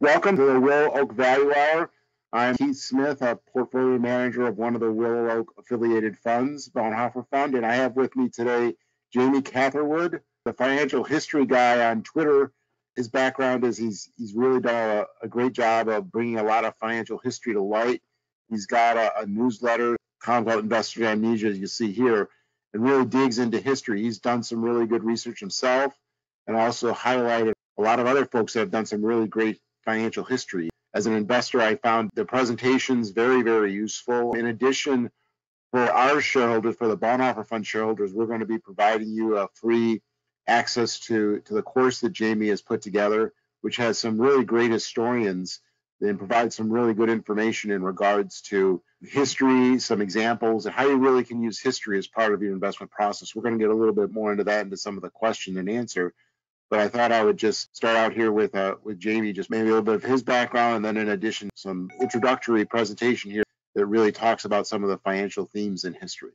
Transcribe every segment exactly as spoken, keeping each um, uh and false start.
Welcome to the Willow Oak Value Hour. I'm Keith Smith, a portfolio manager of one of the Willow Oak affiliated funds, Bonhoeffer Fund, and I have with me today Jamie Catherwood, the financial history guy on Twitter. His background is he's he's really done a, a great job of bringing a lot of financial history to light. He's got a, a newsletter called Investor Amnesia, as you see here, and really digs into history. He's done some really good research himself and also highlighted a lot of other folks that have done some really great financial history. As an investor, I found the presentations very, very useful. In addition, for our shareholders, for the Bonhoeffer Fund shareholders, we're going to be providing you a free access to, to the course that Jamie has put together, which has some really great historians and provides some really good information in regards to history, some examples, and how you really can use history as part of your investment process. We're going to get a little bit more into that, into some of the question and answer. But I thought I would just start out here with uh, with Jamie, just maybe a little bit of his background, and then in addition, some introductory presentation here that really talks about some of the financial themes in history.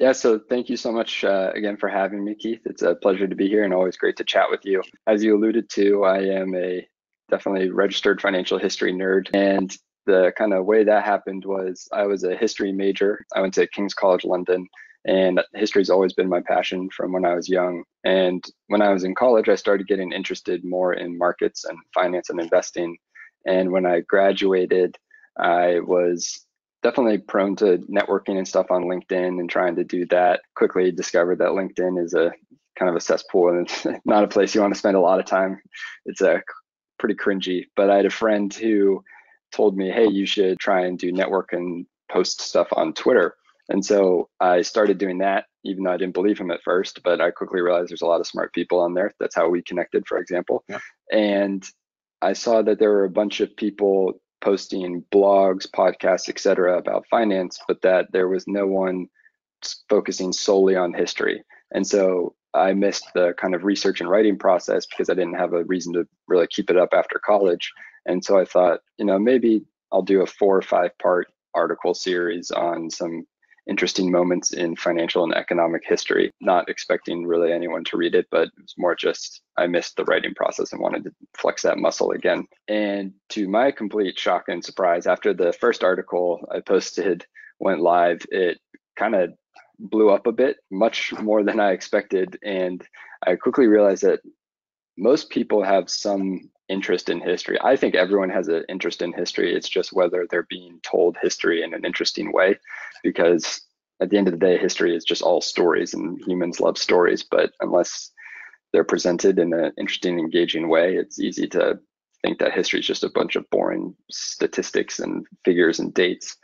Yeah, so thank you so much uh, again for having me, Keith. It's a pleasure to be here and always great to chat with you. As you alluded to, I am a definitely registered financial history nerd. And the kind of way that happened was I was a history major. I went to King's College London, and history's always been my passion from when I was young. And when I was in college, I started getting interested more in markets and finance and investing. And when I graduated, I was definitely prone to networking and stuff on LinkedIn and trying to do that. Quickly discovered that LinkedIn is a kind of a cesspool and it's not a place you want to spend a lot of time. It's a pretty cringy. But I had a friend who told me, hey, you should try and do network and post stuff on Twitter. And so I started doing that, even though I didn't believe him at first, but I quickly realized there's a lot of smart people on there. That's how we connected, for example. Yeah. And I saw that there were a bunch of people posting blogs, podcasts, et cetera, about finance, but that there was no one focusing solely on history. And so I missed the kind of research and writing process because I didn't have a reason to really keep it up after college. And so I thought, you know, maybe I'll do a four or five part article series on some interesting moments in financial and economic history, not expecting really anyone to read it, but it was more just I missed the writing process and wanted to flex that muscle again. And to my complete shock and surprise, after the first article I posted went live, it kind of blew up a bit, much more than I expected. And I quickly realized that most people have some interest in history. I think everyone has an interest in history. It's just whether they're being told history in an interesting way, because at the end of the day, history is just all stories and humans love stories. But unless they're presented in an interesting, engaging way, it's easy to think that history is just a bunch of boring statistics and figures and dates.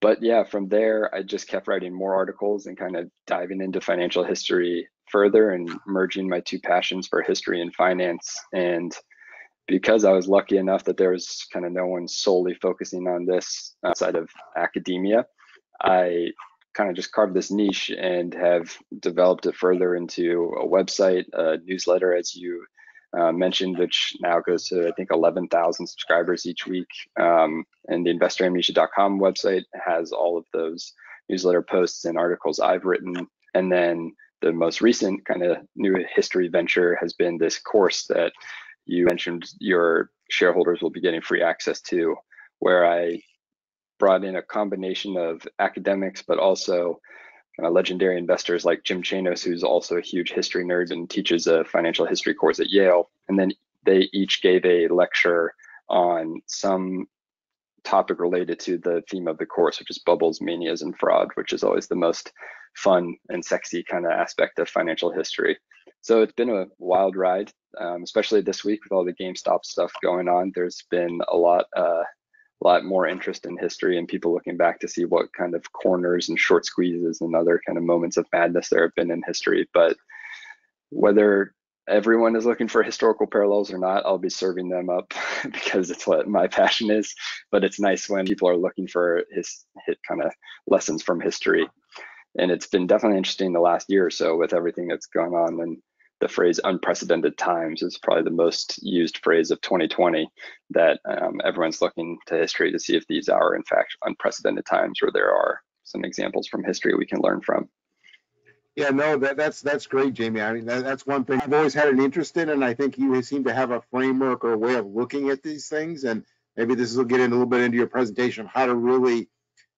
But yeah, from there, I just kept writing more articles and kind of diving into financial history further and merging my two passions for history and finance. And because I was lucky enough that there was kind of no one solely focusing on this outside of academia, I kind of just carved this niche and have developed it further into a website, a newsletter, as you uh, mentioned, which now goes to, I think, eleven thousand subscribers each week. Um, and the investor amnesia dot com website has all of those newsletter posts and articles I've written. And then the most recent kind of new history venture has been this course that you mentioned your shareholders will be getting free access to, where I brought in a combination of academics, but also kind of legendary investors like Jim Chanos, who's also a huge history nerd and teaches a financial history course at Yale. And then they each gave a lecture on some topic related to the theme of the course, which is bubbles, manias, and fraud, which is always the most fun and sexy kind of aspect of financial history. So it's been a wild ride, um, especially this week with all the GameStop stuff going on. There's been a lot, uh, lot more interest in history and people looking back to see what kind of corners and short squeezes and other kind of moments of madness there have been in history. But whether everyone is looking for historical parallels or not, I'll be serving them up because it's what my passion is. But it's nice when people are looking for his hit kind of lessons from history. And it's been definitely interesting the last year or so with everything that's gone on. And the phrase unprecedented times is probably the most used phrase of twenty twenty, that um, everyone's looking to history to see if these are, in fact, unprecedented times where there are some examples from history we can learn from. Yeah, no, that, that's that's great, Jamie. I mean, that, that's one thing I've always had an interest in, and I think you seem to have a framework or a way of looking at these things. And maybe this will get in a little bit into your presentation of how to really,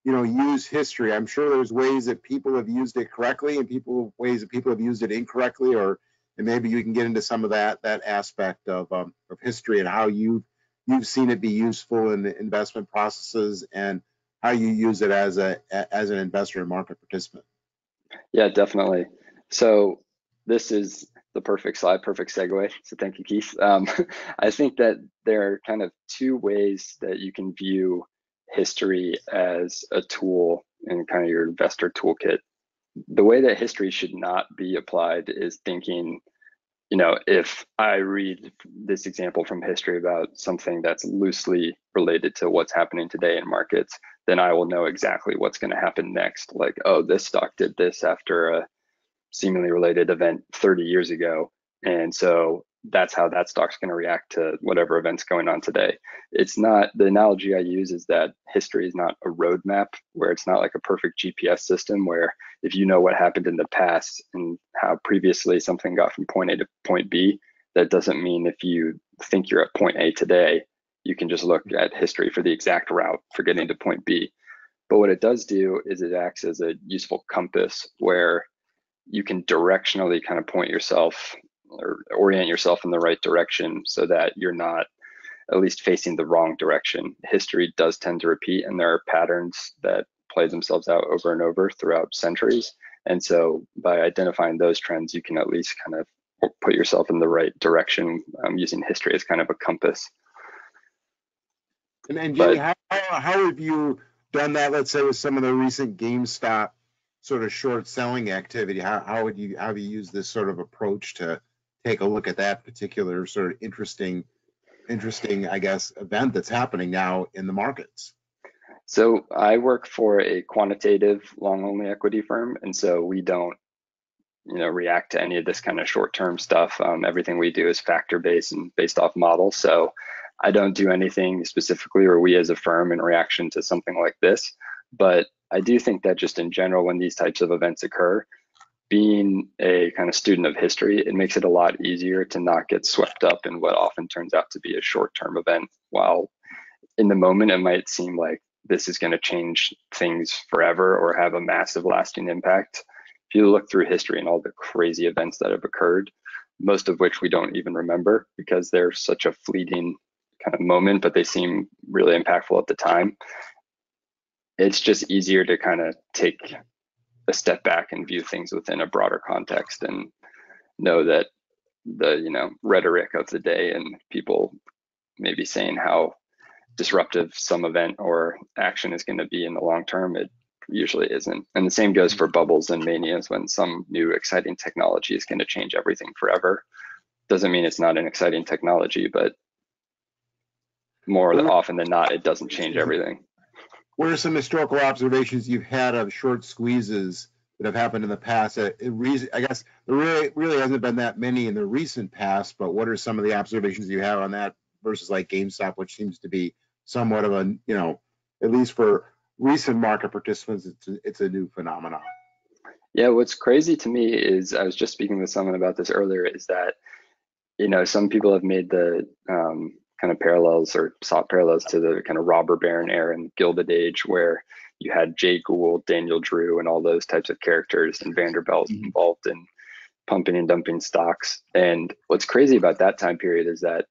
you know, use history. I'm sure there's ways that people have used it correctly, and people ways that people have used it incorrectly, or and maybe you can get into some of that that aspect of um, of history and how you you've seen it be useful in the investment processes and how you use it as a as an investor and market participant. Yeah, definitely. So this is the perfect slide, perfect segue. So thank you, Keith. Um, I think that there are kind of two ways that you can view history as a tool in kind of your investor toolkit. The way that history should not be applied is thinking, you know, if I read this example from history about something that's loosely related to what's happening today in markets, then I will know exactly what's going to happen next. Like, oh, this stock did this after a seemingly related event thirty years ago. And so that's how that stock's going to react to whatever event's going on today. It's not, the analogy I use is that history is not a roadmap, where it's not like a perfect G P S system where if you know what happened in the past and how previously something got from point A to point B, that doesn't mean if you think you're at point A today, you can just look at history for the exact route for getting to point B. But what it does do is it acts as a useful compass where you can directionally kind of point yourself or orient yourself in the right direction so that you're not at least facing the wrong direction. History does tend to repeat, and there are patterns that play themselves out over and over throughout centuries. And so by identifying those trends, you can at least kind of put yourself in the right direction um, using history as kind of a compass. And, and Jamie, how, how have you done that, let's say, with some of the recent GameStop sort of short selling activity? How, how would you how do you use this sort of approach to take a look at that particular sort of interesting, interesting, I guess, event that's happening now in the markets? So I work for a quantitative long-only equity firm, and so we don't, you know, react to any of this kind of short-term stuff. Um, everything we do is factor-based and based off models. So I don't do anything specifically, or we as a firm, in reaction to something like this. But I do think that just in general, when these types of events occur, being a kind of student of history, it makes it a lot easier to not get swept up in what often turns out to be a short-term event. While in the moment, it might seem like this is going to change things forever or have a massive lasting impact, if you look through history and all the crazy events that have occurred, most of which we don't even remember because they're such a fleeting kind of moment, but they seem really impactful at the time. It's just easier to kind of take a step back and view things within a broader context and know that the, you know, rhetoric of the day and people maybe saying how disruptive some event or action is going to be in the long term, it usually isn't. And the same goes for bubbles and manias. When some new exciting technology is going to change everything forever, doesn't mean it's not an exciting technology, but more than often than not, it doesn't change everything. What are some historical observations you've had of short squeezes that have happened in the past? It, it, I guess there really, really hasn't been that many in the recent past, but what are some of the observations you have on that versus like GameStop, which seems to be somewhat of a, you know, at least for recent market participants, it's a, it's a new phenomenon. Yeah, what's crazy to me is, I was just speaking with someone about this earlier, is that, you know, some people have made the, um, kind of parallels or sought parallels to the kind of robber baron era and Gilded Age, where you had Jay Gould, Daniel Drew, and all those types of characters and Vanderbilt mm-hmm. involved in pumping and dumping stocks. And what's crazy about that time period is that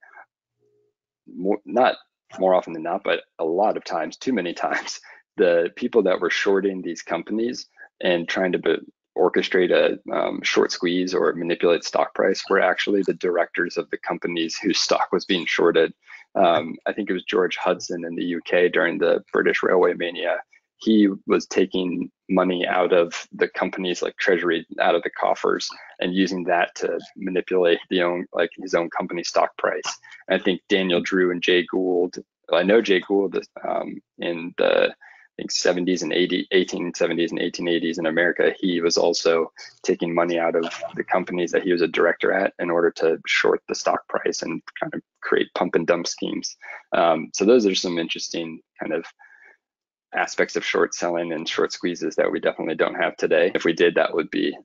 more, not more often than not, but a lot of times, too many times, the people that were shorting these companies and trying to be, orchestrate a um, short squeeze or manipulate stock price were actually the directors of the companies whose stock was being shorted. Um, I think it was George Hudson in the U K during the British Railway mania. He was taking money out of the company's like treasury, out of the coffers, and using that to manipulate the own like his own company stock price. And I think Daniel Drew and Jay Gould, well, I know Jay Gould um, in the I think seventies and eighties, eighteen seventies and eighteen eighties in America, he was also taking money out of the companies that he was a director at in order to short the stock price and kind of create pump and dump schemes. Um, so those are some interesting kind of aspects of short selling and short squeezes that we definitely don't have today. If we did, that would be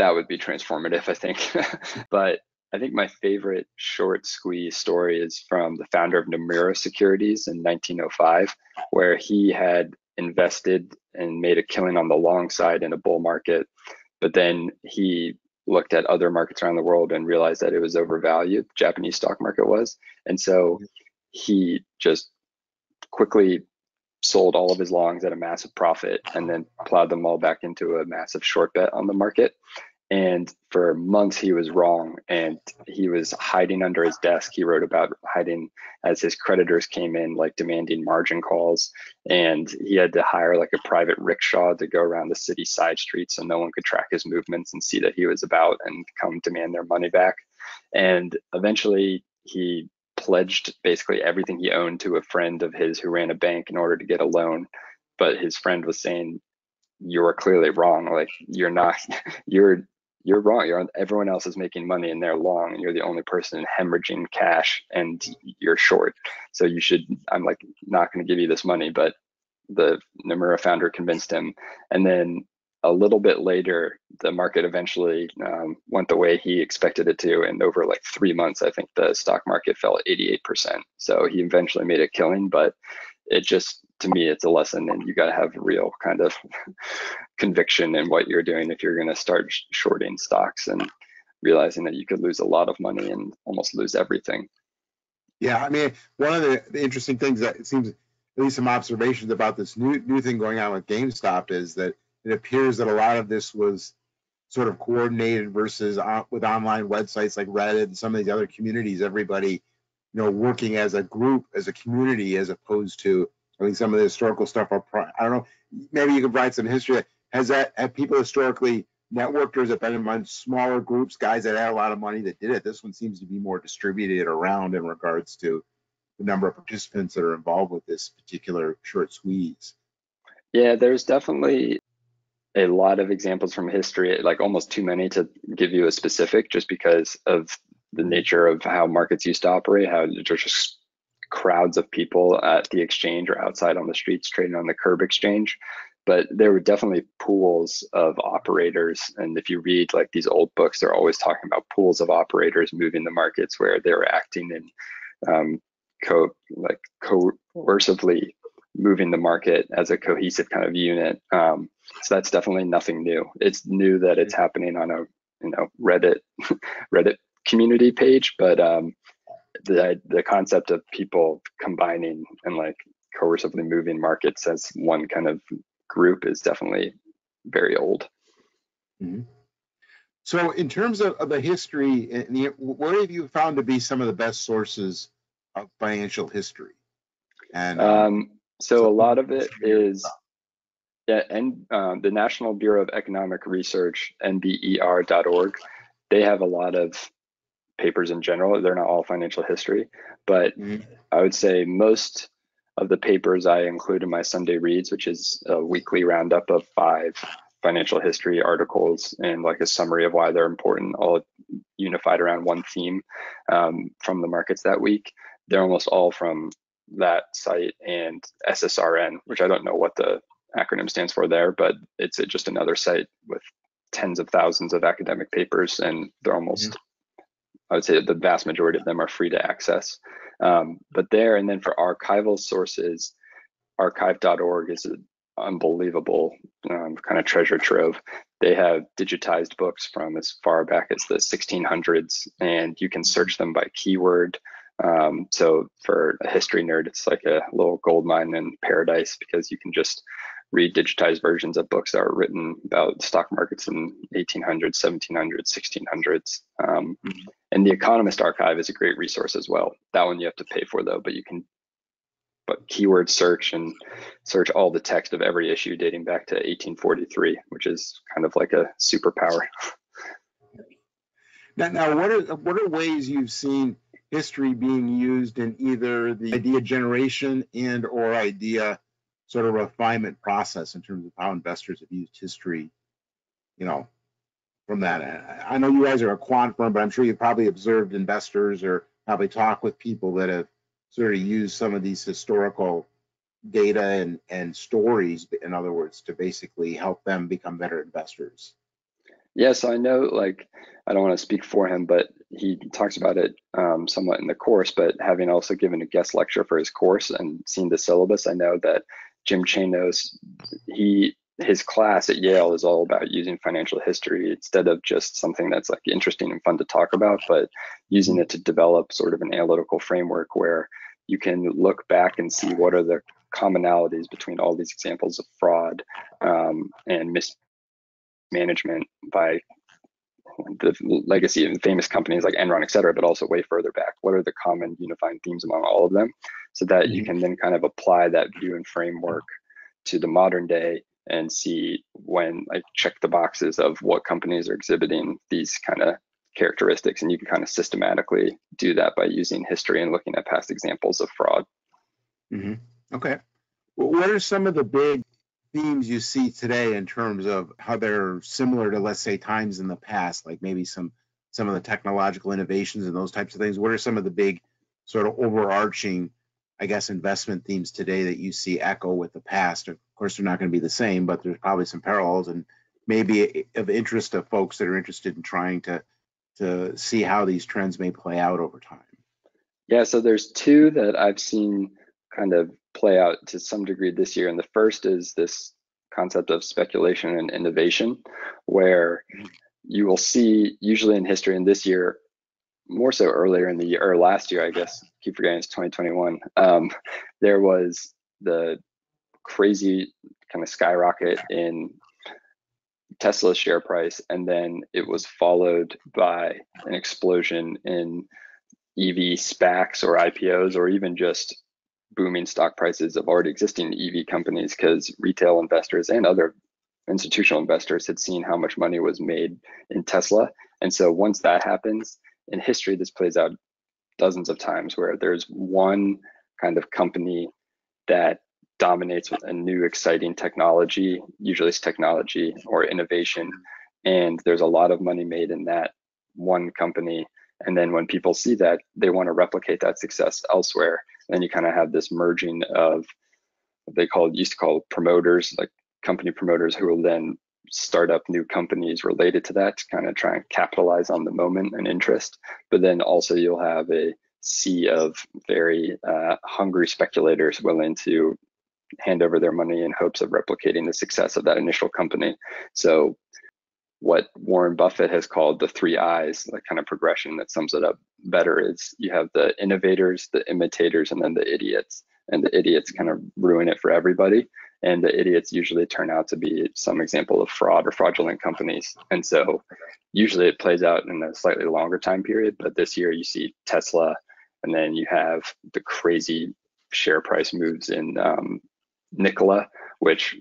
that would be transformative, I think. But I think my favorite short squeeze story is from the founder of Nomura Securities in nineteen oh five, where he had invested and made a killing on the long side in a bull market. But then he looked at other markets around the world and realized that it was overvalued, the Japanese stock market was. And so he just quickly sold all of his longs at a massive profit and then plowed them all back into a massive short bet on the market. And for months he was wrong, and he was hiding under his desk. He wrote about hiding as his creditors came in, like demanding margin calls, and he had to hire like a private rickshaw to go around the city side streets so no one could track his movements and see that he was about and come demand their money back. And eventually he pledged basically everything he owned to a friend of his who ran a bank in order to get a loan. But his friend was saying, you're clearly wrong. Like, you're not, you're, you're wrong. You're, everyone else is making money and they're long, and you're the only person hemorrhaging cash and you're short. So you should, I'm like, not going to give you this money. But the Nomura founder convinced him. And then a little bit later, the market eventually um, went the way he expected it to. And over like three months, I think the stock market fell eighty-eight percent. So he eventually made a killing, but it just, to me, it's a lesson, and you got to have real kind of conviction in what you're doing if you're going to start sh- shorting stocks and realizing that you could lose a lot of money and almost lose everything. Yeah, I mean, one of the, the interesting things that it seems, at least some observations about this new new thing going on with GameStop, is that it appears that a lot of this was sort of coordinated versus on, with online websites like Reddit and some of these other communities, everybody, you know, working as a group, as a community, as opposed to, I mean, some of the historical stuff, are, I don't know, maybe you could provide some history. Has that, have people historically networked, or has it been among smaller groups, guys that had a lot of money that did it? This one seems to be more distributed around in regards to the number of participants that are involved with this particular short squeeze. Yeah, there's definitely a lot of examples from history, like almost too many to give you a specific, just because of the nature of how markets used to operate, how there's just crowds of people at the exchange or outside on the streets trading on the curb exchange. But there were definitely pools of operators. And if you read like these old books, they're always talking about pools of operators moving the markets, where they were acting in um, co- like coercively moving the market as a cohesive kind of unit. Um, so that's definitely nothing new. It's new that it's happening on a, you know, Reddit, Reddit community page, but um, the the concept of people combining and like coercively moving markets as one kind of group is definitely very old. Mm-hmm. So in terms of, of the history, and the, where have you found to be some of the best sources of financial history? And um, so a lot of it is, yeah, and um, the National Bureau of Economic Research, N B E R dot org, they have a lot of papers in general. They're not all financial history, but mm-hmm. I would say most of the papers I include in my Sunday Reads, which is a weekly roundup of five financial history articles and like a summary of why they're important, all unified around one theme um, from the markets that week. They're almost all from that site and S S R N, which I don't know what the acronym stands for there, but it's a, just another site with tens of thousands of academic papers, and they're almost, yeah. I would say the vast majority of them are free to access. Um, but there, and then for archival sources, archive dot org is an unbelievable um, kind of treasure trove. They have digitized books from as far back as the sixteen hundreds, and you can search them by keyword. Um, so for a history nerd, it's like a little gold mine in paradise, because you can just read digitized versions of books that were written about stock markets in eighteen hundreds, seventeen hundreds, sixteen hundreds. Um, mm-hmm. And the Economist Archive is a great resource as well. That one you have to pay for though, but you can but keyword search and search all the text of every issue dating back to eighteen forty-three, which is kind of like a superpower. Now, now what are what are ways you've seen history being used in either the idea generation and or idea sort of refinement process in terms of how investors have used history, you know, from that? I know you guys are a quant firm, but I'm sure you've probably observed investors or probably talked with people that have sort of used some of these historical data and, and stories, in other words, to basically help them become better investors. Yes, I know, like, I don't want to speak for him, but he talks about it um, somewhat in the course, but having also given a guest lecture for his course and seen the syllabus, I know that Jim Chanos, he his class at Yale is all about using financial history instead of just something that's like interesting and fun to talk about, but using it to develop sort of an analytical framework where you can look back and see what are the commonalities between all these examples of fraud um, and mismanagement by the legacy and famous companies like Enron, et cetera, but also way further back. What are the common unifying themes among all of them? So that mm-hmm. you can then kind of apply that view and framework to the modern day and see when, like, check the boxes of what companies are exhibiting these kind of characteristics. And you can kind of systematically do that by using history and looking at past examples of fraud. Mm-hmm. Okay. Well, what are some of the big themes you see today in terms of how they're similar to, let's say, times in the past, like maybe some some of the technological innovations and those types of things? What are some of the big sort of overarching, I guess, investment themes today that you see echo with the past? Of course, they're not going to be the same, but there's probably some parallels and maybe of interest to folks that are interested in trying to to see how these trends may play out over time. Yeah, so there's two that I've seen kind of play out to some degree this year. And the first is this concept of speculation and innovation, where you will see usually in history, and this year, more so earlier in the year, or last year, I guess, keep forgetting it's twenty twenty-one, um, there was the crazy kind of skyrocket in Tesla's share price, and then it was followed by an explosion in E V SPACs or I P Os, or even just booming stock prices of already existing E V companies, because retail investors and other institutional investors had seen how much money was made in Tesla. And so once that happens, in history, this plays out dozens of times where there's one kind of company that dominates with a new exciting technology, usually it's technology or innovation, and there's a lot of money made in that one company. And then when people see that, they want to replicate that success elsewhere. Then you kind of have this merging of what they call used to call promoters, like company promoters, who will then start up new companies related to that to kind of try and capitalize on the moment and interest. But then also you'll have a sea of very uh, hungry speculators willing to hand over their money in hopes of replicating the success of that initial company. So what Warren Buffett has called the three I's, the kind of progression that sums it up better, is you have the innovators, the imitators, and then the idiots. And the idiots kind of ruin it for everybody. And the idiots usually turn out to be some example of fraud or fraudulent companies. And so usually it plays out in a slightly longer time period, but this year you see Tesla, and then you have the crazy share price moves in um, Nikola, which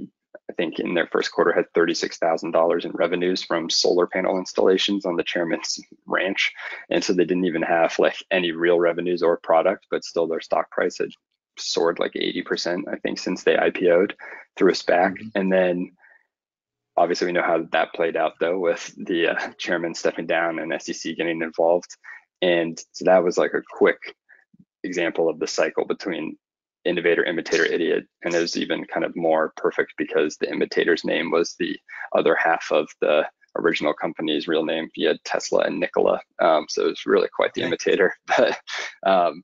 I think in their first quarter had thirty-six thousand dollars in revenues from solar panel installations on the chairman's ranch. And so they didn't even have like any real revenues or product, but still their stock price had soared like eighty percent, I think, since they I P O'd through a SPAC. Mm-hmm. And then obviously we know how that played out though, with the uh, chairman stepping down and S E C getting involved. And so that was like a quick example of the cycle between innovator, imitator, idiot. And it was even kind of more perfect because the imitator's name was the other half of the original company's real name. You had Tesla and Nikola. Um, so it was really quite the imitator. But um,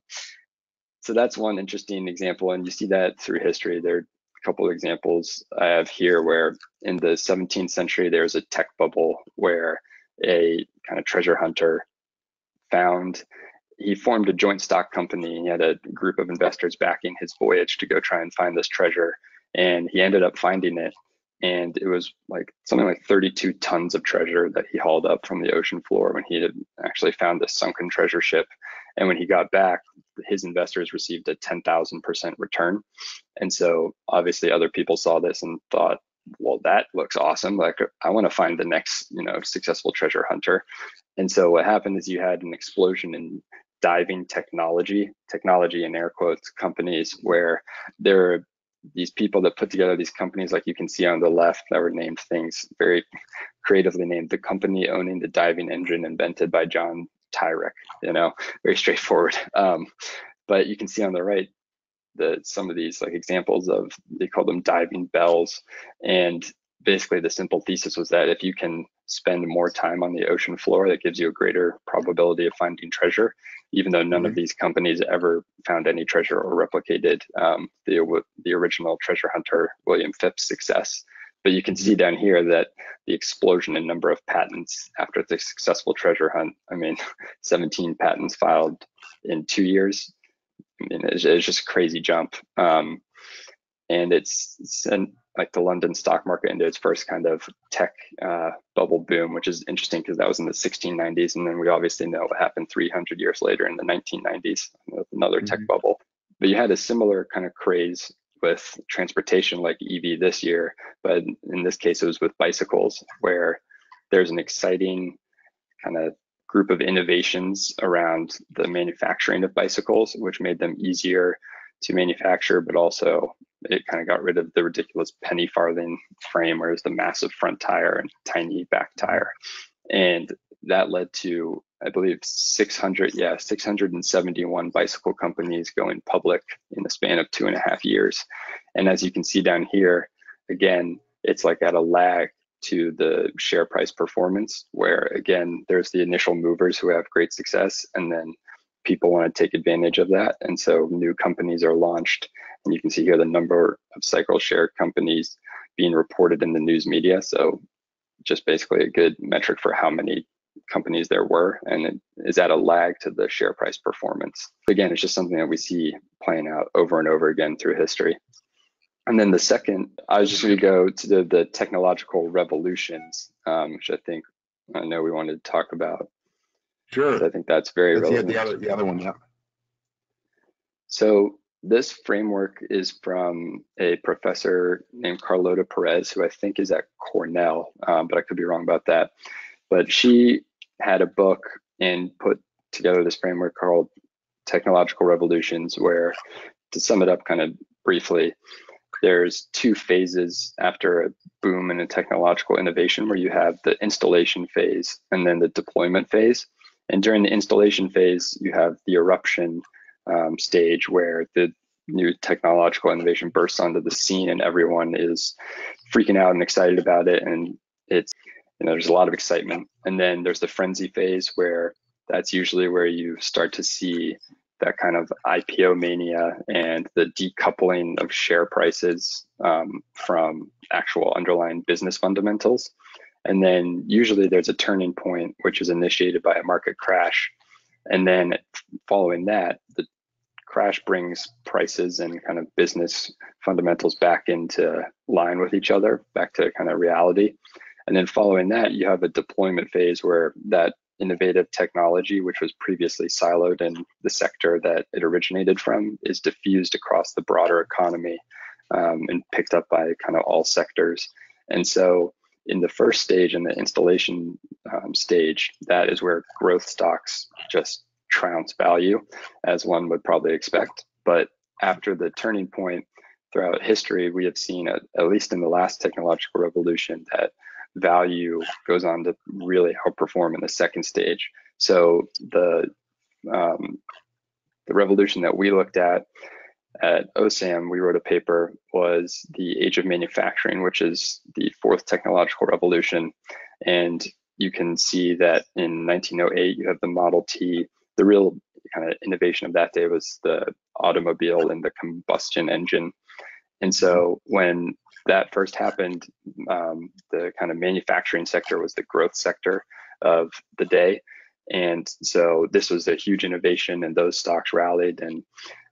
so that's one interesting example. And you see that through history. There are a couple of examples I have here where in the seventeenth century, there was a tech bubble where a kind of treasure hunter found he formed a joint stock company, and he had a group of investors backing his voyage to go try and find this treasure. And he ended up finding it. And it was like something like thirty-two tons of treasure that he hauled up from the ocean floor when he had actually found this sunken treasure ship. And when he got back, his investors received a ten thousand percent return. And so obviously other people saw this and thought, well, that looks awesome. Like, I want to find the next, you know, successful treasure hunter. And so what happened is you had an explosion in diving technology, technology in air quotes, companies, where there are these people that put together these companies, like you can see on the left, that were named things very creatively named. The company owning the diving engine invented by John Turner, you know, very straightforward. Um, but you can see on the right that some of these like examples of, they call them diving bells, and basically the simple thesis was that if you can spend more time on the ocean floor, that gives you a greater probability of finding treasure, even though none mm-hmm. of these companies ever found any treasure or replicated um, the, the original treasure hunter, William Phipps's success. But you can see down here that the explosion in number of patents after the successful treasure hunt, I mean, seventeen patents filed in two years. I mean, it's, it's just a crazy jump. Um, and it's, it's an, like the London stock market into its first kind of tech uh, bubble boom, which is interesting because that was in the sixteen nineties. And then we obviously know what happened three hundred years later in the nineteen nineties, with another mm-hmm. tech bubble. But you had a similar kind of craze with transportation, like E V this year, but in this case it was with bicycles, where there's an exciting kind of group of innovations around the manufacturing of bicycles, which made them easier to manufacture, but also it kind of got rid of the ridiculous penny farthing frame, whereas the massive front tire and tiny back tire. And that led to, I believe, six hundred, yeah, six hundred seventy-one bicycle companies going public in the span of two and a half years. And as you can see down here, again, it's like at a lag to the share price performance, where again, there's the initial movers who have great success, and then people want to take advantage of that. And so new companies are launched. And you can see here the number of cycle share companies being reported in the news media. So just basically a good metric for how many companies there were, and it is at a lag to the share price performance. Again, it's just something that we see playing out over and over again through history. And then the second, I was just going to go to the, the technological revolutions, um, which I think I know we wanted to talk about. Sure. I think that's very that's relevant. The other, the other one, yeah. So this framework is from a professor named Carlota Perez, who I think is at Cornell, um, but I could be wrong about that. But she had a book and put together this framework called Technological Revolutions, where, to sum it up kind of briefly, there's two phases after a boom in a technological innovation, where you have the installation phase and then the deployment phase. And during the installation phase, you have the eruption um, stage, where the new technological innovation bursts onto the scene and everyone is freaking out and excited about it. And it's You know, there's a lot of excitement. And then there's the frenzy phase, where that's usually where you start to see that kind of I P O mania and the decoupling of share prices um, from actual underlying business fundamentals. And then usually there's a turning point, which is initiated by a market crash. And then following that, the crash brings prices and kind of business fundamentals back into line with each other, back to kind of reality. And then following that, you have a deployment phase, where that innovative technology, which was previously siloed in the sector that it originated from, is diffused across the broader economy um, and picked up by kind of all sectors. And so in the first stage, in the installation um, stage, that is where growth stocks just trounce value, as one would probably expect. But after the turning point, throughout history, we have seen, at, at least in the last technological revolution, that value goes on to really outperform in the second stage. So the um, the revolution that we looked at at O SAM, we wrote a paper, was the age of manufacturing, which is the fourth technological revolution. And you can see that in nineteen oh eight, you have the Model T. The real kind of innovation of that day was the automobile and the combustion engine. And so when that first happened, um, the kind of manufacturing sector was the growth sector of the day. And so this was a huge innovation, and those stocks rallied, and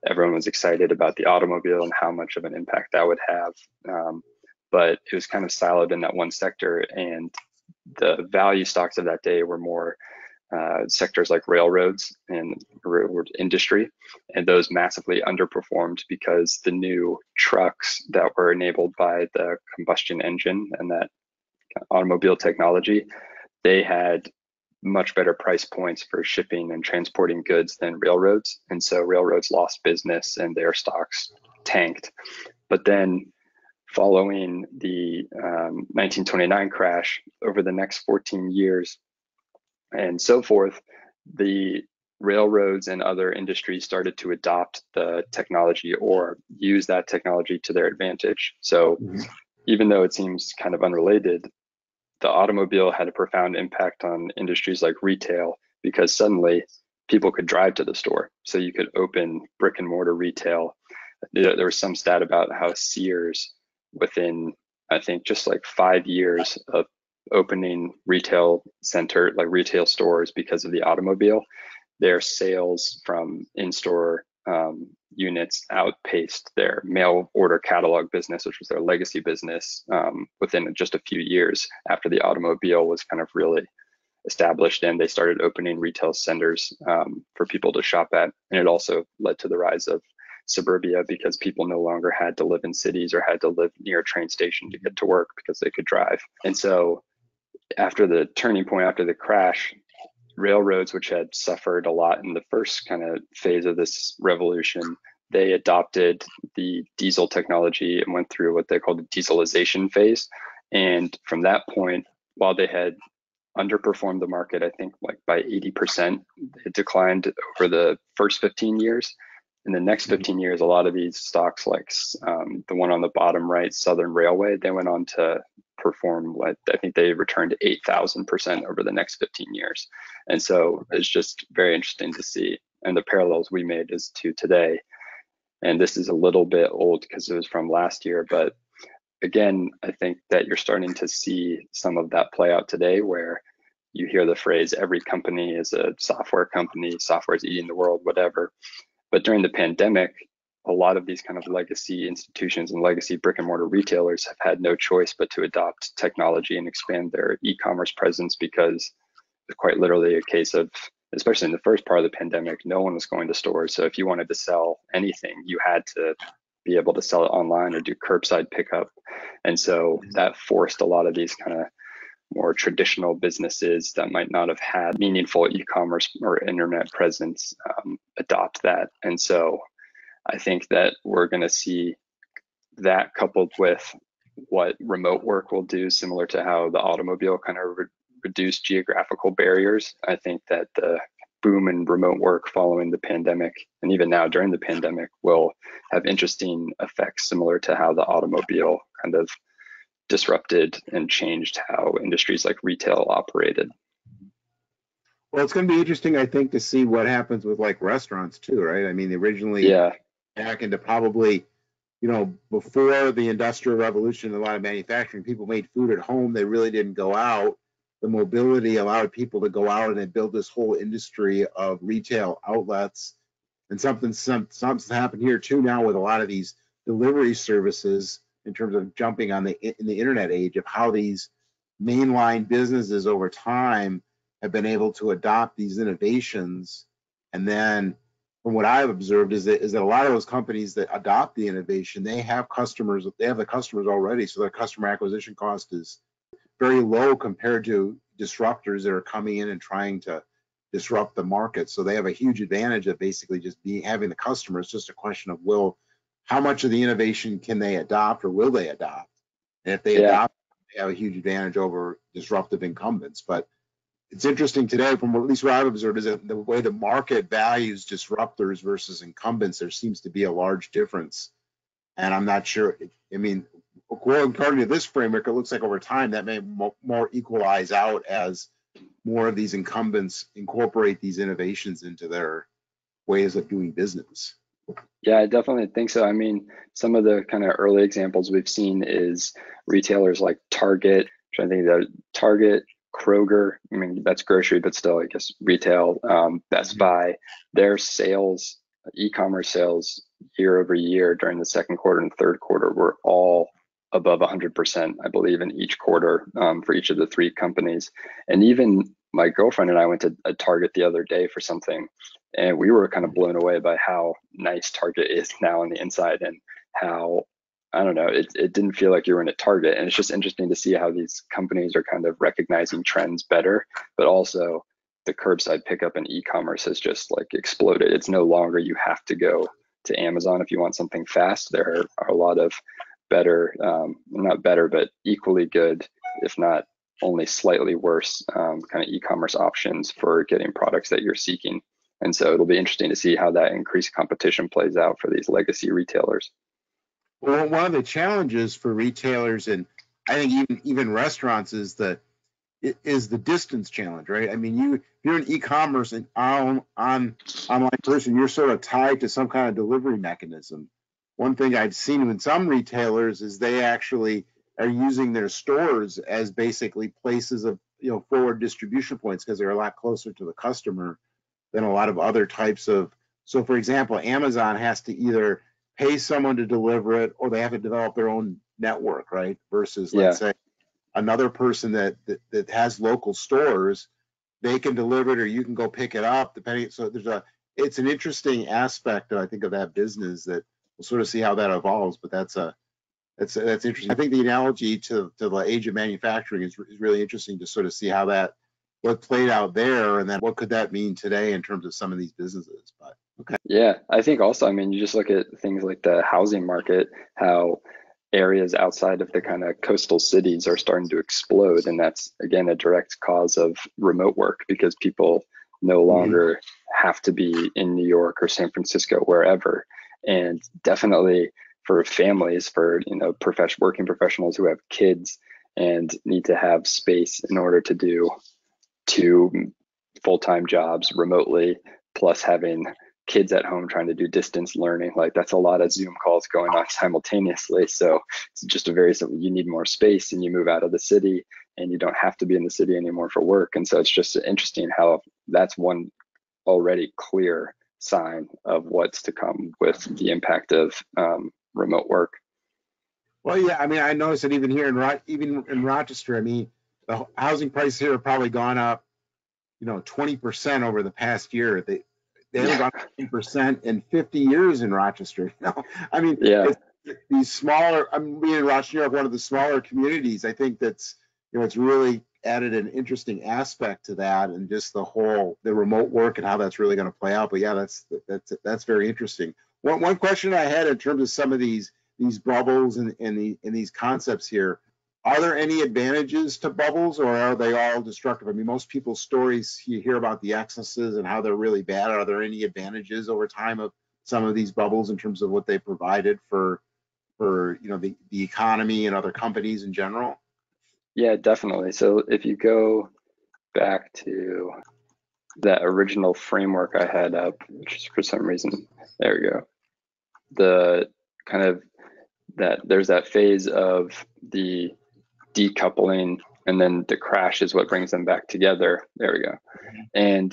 everyone was excited about the automobile and how much of an impact that would have. Um, but it was kind of siloed in that one sector, and the value stocks of that day were more uh, sectors like railroads and railroad industry, and those massively underperformed because the new trucks that were enabled by the combustion engine and that automobile technology, they had much better price points for shipping and transporting goods than railroads. And so railroads lost business and their stocks tanked. But then following the um, nineteen twenty-nine crash, over the next fourteen years, and so forth, the railroads and other industries started to adopt the technology or use that technology to their advantage. So even though it seems kind of unrelated, the automobile had a profound impact on industries like retail, because suddenly people could drive to the store. So you could open brick and mortar retail. There was some stat about how Sears, within, I think, just like five years of opening retail center, like retail stores, because of the automobile, their sales from in-store um, units outpaced their mail order catalog business, which was their legacy business, um, within just a few years after the automobile was kind of really established, and they started opening retail centers um, for people to shop at. And it also led to the rise of suburbia, because people no longer had to live in cities or had to live near a train station to get to work because they could drive. And so after the turning point, after the crash, railroads, which had suffered a lot in the first kind of phase of this revolution, they adopted the diesel technology and went through what they called the dieselization phase. And from that point, while they had underperformed the market, I think like by eighty percent, it declined over the first fifteen years. In the next fifteen years, a lot of these stocks, like um, the one on the bottom right, Southern Railway, they went on to perform, like, I think they returned eight thousand percent over the next fifteen years. And so it's just very interesting to see. And the parallels we made is to today. And this is a little bit old because it was from last year. But again, I think that you're starting to see some of that play out today, where you hear the phrase, every company is a software company, software is eating the world, whatever. But during the pandemic, a lot of these kind of legacy institutions and legacy brick and mortar retailers have had no choice but to adopt technology and expand their e-commerce presence, because it's quite literally a case of, especially in the first part of the pandemic, no one was going to stores. So if you wanted to sell anything, you had to be able to sell it online or do curbside pickup. And so that forced a lot of these kind of more traditional businesses that might not have had meaningful e-commerce or internet presence um, adopt that. And so I think that we're going to see that, coupled with what remote work will do, similar to how the automobile kind of re reduced geographical barriers. I think that the boom in remote work following the pandemic, and even now during the pandemic, will have interesting effects similar to how the automobile kind of disrupted and changed how industries like retail operated. Well, it's going to be interesting, I think, to see what happens with like restaurants too, right? I mean, originally, yeah, back into probably, you know, before the Industrial Revolution, a lot of manufacturing, people made food at home. They really didn't go out. The mobility allowed people to go out and then build this whole industry of retail outlets. And something, some, something's happened here too now with a lot of these delivery services, in terms of jumping on the in the internet age, of how these mainline businesses over time have been able to adopt these innovations. And then from what I've observed is that, is that a lot of those companies that adopt the innovation, they have customers, they have the customers already. So their customer acquisition cost is very low compared to disruptors that are coming in and trying to disrupt the market. So they have a huge advantage of basically just being having the customer. It's just a question of will, how much of the innovation can they adopt, or will they adopt? And if they yeah. adopt, they have a huge advantage over disruptive incumbents. But it's interesting today, from at least what I've observed, is that the way the market values disruptors versus incumbents, there seems to be a large difference. And I'm not sure, I mean, according to this framework, it looks like over time that may more equalize out as more of these incumbents incorporate these innovations into their ways of doing business. Yeah, I definitely think so. I mean, some of the kind of early examples we've seen is retailers like Target, which I think that Target, Kroger, I mean, that's grocery, but still, I guess, retail, um, Best Buy, their sales, e-commerce sales year over year during the second quarter and third quarter were all above one hundred percent, I believe, in each quarter um, for each of the three companies. And even my girlfriend and I went to a Target the other day for something, and we were kind of blown away by how nice Target is now on the inside, and how, I don't know, it, it didn't feel like you were in a Target. And it's just interesting to see how these companies are kind of recognizing trends better, but also the curbside pickup in e-commerce has just like exploded. It's no longer you have to go to Amazon if you want something fast. There are a lot of better, um, not better, but equally good, if not only slightly worse, um, kind of e-commerce options for getting products that you're seeking. And so it'll be interesting to see how that increased competition plays out for these legacy retailers. Well, one of the challenges for retailers and I think even even restaurants is the is the distance challenge, right? I mean, you you're an e-commerce and on, on online person, you're sort of tied to some kind of delivery mechanism. One thing I've seen with some retailers is they actually are using their stores as basically places of, you know, forward distribution points because they're a lot closer to the customer than a lot of other types of. So, for example, Amazon has to either pay someone to deliver it or they have to develop their own network, right? Versus, yeah. let's say, another person that, that that has local stores, they can deliver it or you can go pick it up, depending. So there's a, it's an interesting aspect, I think, of that business that we'll sort of see how that evolves, but that's a, that's that's interesting. I think the analogy to, to the age of manufacturing is, is really interesting to sort of see how that, what played out there and then what could that mean today in terms of some of these businesses, but okay. Yeah, I think also, I mean, you just look at things like the housing market, how areas outside of the kind of coastal cities are starting to explode. And that's, again, a direct cause of remote work because people no longer mm-hmm. have to be in New York or San Francisco, wherever. And definitely for families, for, you know, prof- working professionals who have kids and need to have space in order to do two full-time jobs remotely, plus having kids at home trying to do distance learning, like that's a lot of Zoom calls going on simultaneously. So it's just a very simple, you need more space and you move out of the city and you don't have to be in the city anymore for work. And so it's just interesting how that's one already clear sign of what's to come with the impact of um, remote work. Well, yeah, I mean, I noticed that even here in Ro- even in Rochester, I mean, the housing prices here have probably gone up, you know, twenty percent over the past year. They, They haven't gone up fifty percent in fifty years in Rochester. You know? I mean, yeah. it's, these smaller, I mean, being in Rochester, New York, one of the smaller communities, I think that's, you know, it's really added an interesting aspect to that and just the whole, the remote work and how that's really going to play out. But yeah, that's, that's, that's very interesting. One, one question I had in terms of some of these, these bubbles and, and, the, and these concepts here, are there any advantages to bubbles or are they all destructive? I mean, most people's stories, you hear about the excesses and how they're really bad. Are there any advantages over time of some of these bubbles in terms of what they provided for, for you know, the, the economy and other companies in general? Yeah, definitely. So if you go back to that original framework I had up, which for some reason, there we go, the kind of that there's that phase of the decoupling and then the crash is what brings them back together. There we go. And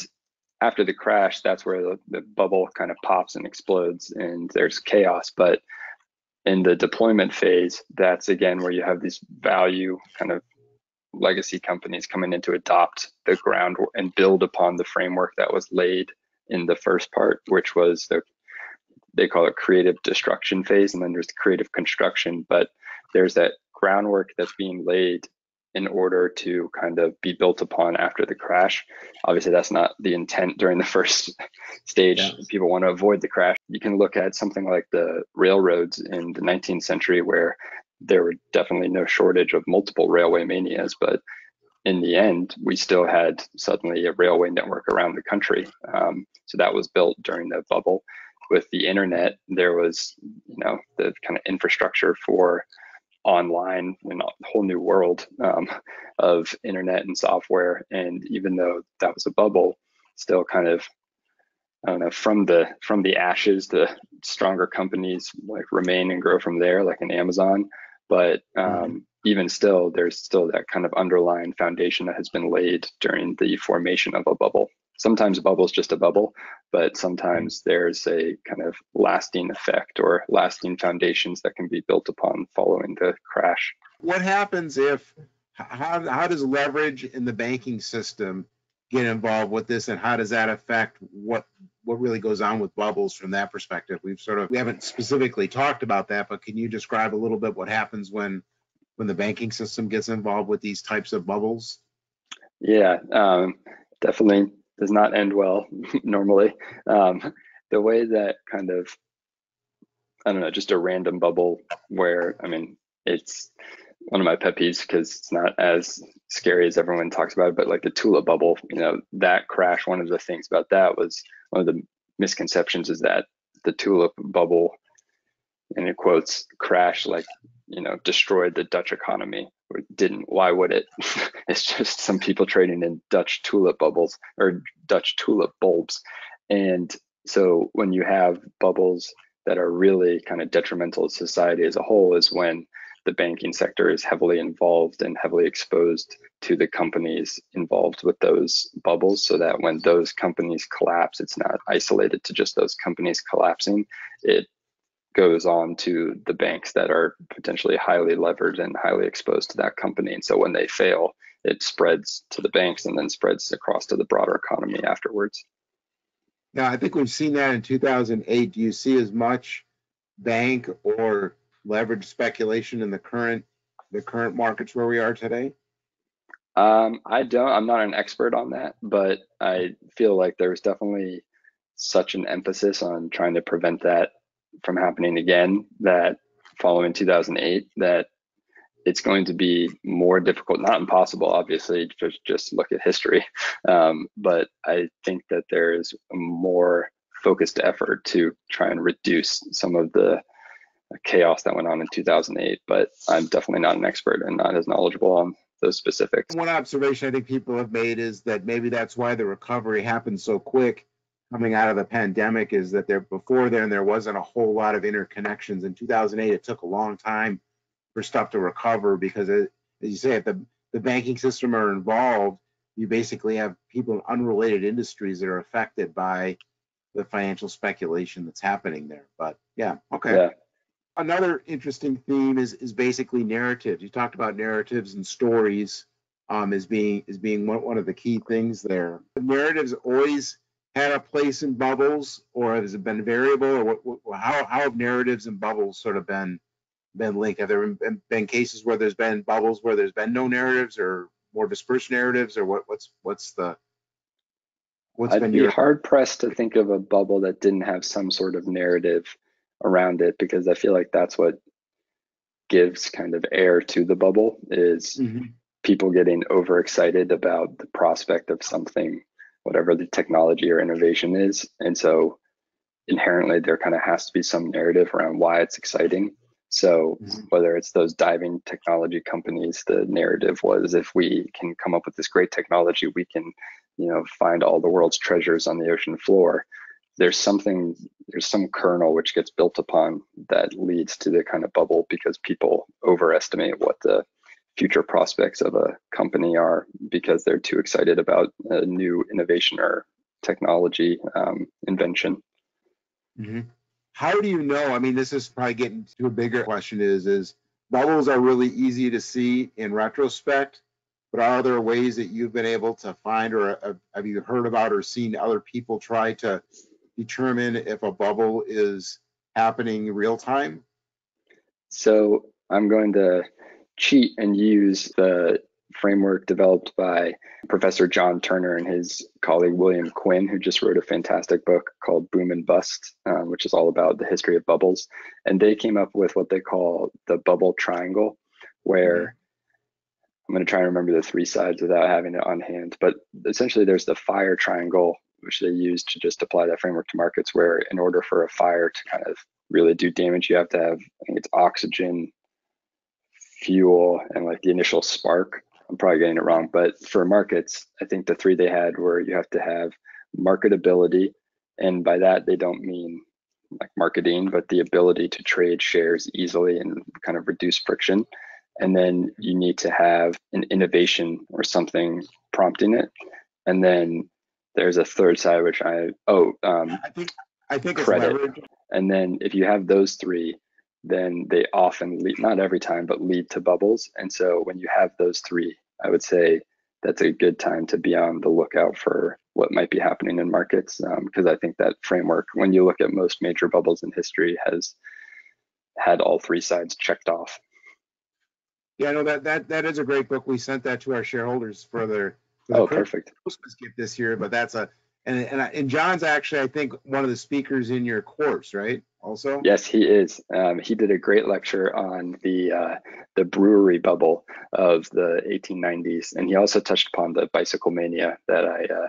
after the crash, that's where the, the bubble kind of pops and explodes and there's chaos. But in the deployment phase, that's again where you have these value kind of legacy companies coming in to adopt the ground and build upon the framework that was laid in the first part, which was the, they call it creative destruction phase. And then there's the creative construction, but there's that groundwork that's being laid in order to kind of be built upon after the crash. Obviously, that's not the intent during the first stage. Yeah. People want to avoid the crash. You can look at something like the railroads in the nineteenth century, where there were definitely no shortage of multiple railway manias, but in the end, we still had suddenly a railway network around the country. Um, so that was built during the bubble. With the internet, there was, you know, the kind of infrastructure for online and a whole new world um, of internet and software. And even though that was a bubble, still kind of, I don't know, from the from the ashes, the stronger companies like remain and grow from there, like in Amazon. But um, even still, there's still that kind of underlying foundation that has been laid during the formation of a bubble. Sometimes a bubble is just a bubble, but sometimes there's a kind of lasting effect or lasting foundations that can be built upon following the crash. What happens if, how, how does leverage in the banking system get involved with this and how does that affect what what really goes on with bubbles from that perspective? We've sort of, we haven't specifically talked about that, but can you describe a little bit what happens when, when the banking system gets involved with these types of bubbles? Yeah, um, definitely. Does not end well normally. Um, the way that kind of, I don't know, just a random bubble where, I mean, it's one of my pet peeves because it's not as scary as everyone talks about it, but like the Tula bubble, you know, that crash, one of the things about that was one of the misconceptions is that the tulip bubble and it quotes, crash like, you know, destroyed the Dutch economy, or didn't, why would it? It's just some people trading in Dutch tulip bubbles or Dutch tulip bulbs. And so when you have bubbles that are really kind of detrimental to society as a whole is when the banking sector is heavily involved and heavily exposed to the companies involved with those bubbles, so that when those companies collapse, it's not isolated to just those companies collapsing. It goes on to the banks that are potentially highly levered and highly exposed to that company. And so when they fail, it spreads to the banks and then spreads across to the broader economy afterwards. Now, I think we've seen that in two thousand eight. Do you see as much bank or leverage speculation in the current the current markets where we are today? Um, I don't. I'm not an expert on that, but I feel like there was definitely such an emphasis on trying to prevent that from happening again, that following two thousand eight, that it's going to be more difficult, not impossible, obviously, just, just look at history. Um, but I think that there is a more focused effort to try and reduce some of the chaos that went on in two thousand eight, but I'm definitely not an expert and not as knowledgeable on those specifics. One observation I think people have made is that maybe that's why the recovery happened so quick coming out of the pandemic, is that there before then there wasn't a whole lot of interconnections. In two thousand eight, it took a long time for stuff to recover because, it, as you say, if the, the banking system are involved, you basically have people in unrelated industries that are affected by the financial speculation that's happening there. But yeah, okay. Yeah. Another interesting theme is is basically narrative. You talked about narratives and stories um, as being as being one, one of the key things there. Narratives always had a place in bubbles, or has it been variable, or what, what, how how have narratives and bubbles sort of been been linked? Have there been, been cases where there's been bubbles where there's been no narratives, or more dispersed narratives, or what what's what's the what's I'd been be your... hard pressed to think of a bubble that didn't have some sort of narrative around it, because I feel like that's what gives kind of air to the bubble, is mm-hmm. people getting overexcited about the prospect of something, whatever the technology or innovation is. And so inherently there kind of has to be some narrative around why it's exciting. So mm-hmm. whether it's those diving technology companies, the narrative was, if we can come up with this great technology, we can, you know, find all the world's treasures on the ocean floor. There's something, there's some kernel which gets built upon that leads to the kind of bubble, because people overestimate what the future prospects of a company are because they're too excited about a new innovation or technology um, invention. Mm-hmm. How do you know? I mean, this is probably getting to a bigger question, is, is bubbles are really easy to see in retrospect, but are there ways that you've been able to find, or uh, have you heard about or seen other people try to determine if a bubble is happening real time? So I'm going to cheat and use the framework developed by Professor John Turner and his colleague William Quinn, who just wrote a fantastic book called Boom and Bust, um, which is all about the history of bubbles. And they came up with what they call the bubble triangle, where mm-hmm. I'm going to try and remember the three sides without having it on hand, but essentially there's the fire triangle, which they use to just apply that framework to markets, where in order for a fire to kind of really do damage, you have to have, I think it's oxygen, fuel, and like the initial spark. I'm probably getting it wrong, but for markets, I think the three they had were, you have to have marketability. And by that, they don't mean like marketing, but the ability to trade shares easily and kind of reduce friction. And then you need to have an innovation or something prompting it. And then there's a third side, which I, oh, um, I think, I think credit. It's leverage. And then if you have those three, then they often lead, not every time, but lead to bubbles. And so when you have those three, I would say that's a good time to be on the lookout for what might be happening in markets. Um, because I think that framework, when you look at most major bubbles in history, has had all three sides checked off. Yeah, no, that, that, that is a great book. We sent that to our shareholders for their, oh, perfect Christmas gift this year, but that's a and and, I, and John's actually, I think, one of the speakers in your course, right? Also, yes, he is. Um, he did a great lecture on the uh, the brewery bubble of the eighteen nineties, and he also touched upon the bicycle mania that I uh,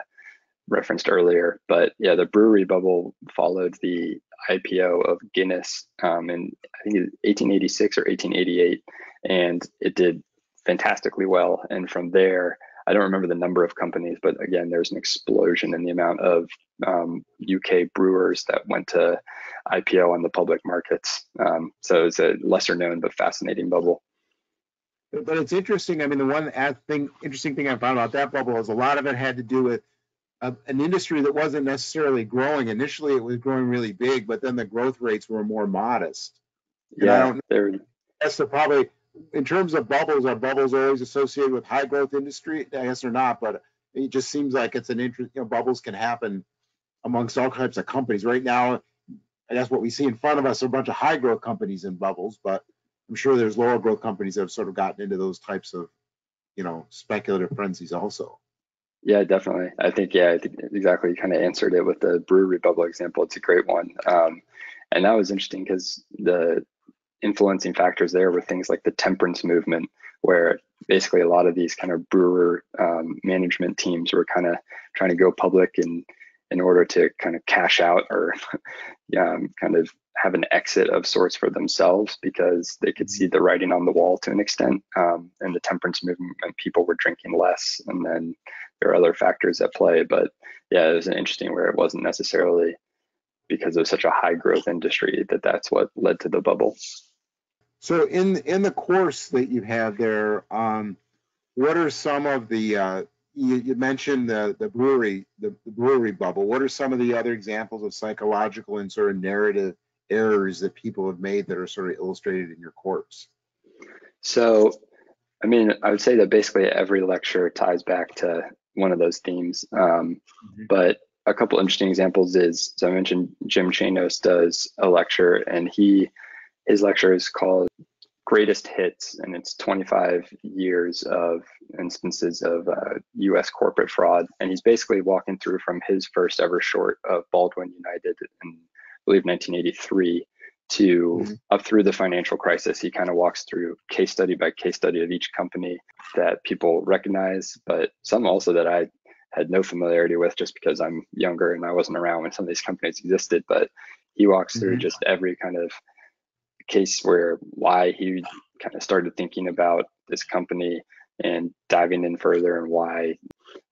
referenced earlier. But yeah, the brewery bubble followed the I P O of Guinness um, in I think eighteen eighty-six or eighteen eighty-eight, and it did fantastically well. And from there, I don't remember the number of companies, but again, there's an explosion in the amount of um, U K brewers that went to I P O on the public markets. Um, so it's a lesser known but fascinating bubble. But it's interesting. I mean, the one thing, interesting thing I found about that bubble is a lot of it had to do with uh, an industry that wasn't necessarily growing. Initially, it was growing really big, but then the growth rates were more modest. And yeah, I don't know. That's the probably. In terms of bubbles, are bubbles always associated with high growth industry? I guess they're not, but it just seems like it's an interest, you know, bubbles can happen amongst all types of companies. Right now, I guess what we see in front of us are a bunch of high growth companies in bubbles, but I'm sure there's lower growth companies that have sort of gotten into those types of, you know, speculative frenzies also. Yeah, definitely. I think, yeah, I think exactly. You kind of answered it with the brewery bubble example. It's a great one. Um, and that was interesting because the influencing factors there were things like the temperance movement, where basically a lot of these kind of brewer um, management teams were kind of trying to go public in, in order to kind of cash out or um, kind of have an exit of sorts for themselves, because they could see the writing on the wall to an extent. Um, and the temperance movement, people were drinking less, and then there are other factors at play. But yeah, it was an interesting where it wasn't necessarily because it was such a high growth industry that that's what led to the bubble. So in in the course that you have there, um, what are some of the, uh, you, you mentioned the, the brewery the, the brewery bubble. What are some of the other examples of psychological and sort of narrative errors that people have made that are sort of illustrated in your course? So, I mean, I would say that basically every lecture ties back to one of those themes. Um, mm-hmm. But a couple interesting examples is, so I mentioned Jim Chanos does a lecture, and he his lecture is called Greatest Hits, and it's twenty-five years of instances of uh, U S corporate fraud. And he's basically walking through from his first ever short of Baldwin United in, I believe, nineteen eighty-three to mm-hmm. up through the financial crisis. He kind of walks through case study by case study of each company that people recognize, but some also that I had no familiarity with just because I'm younger and I wasn't around when some of these companies existed. But he walks through mm-hmm. just every kind of case where why he kind of started thinking about this company and diving in further, and why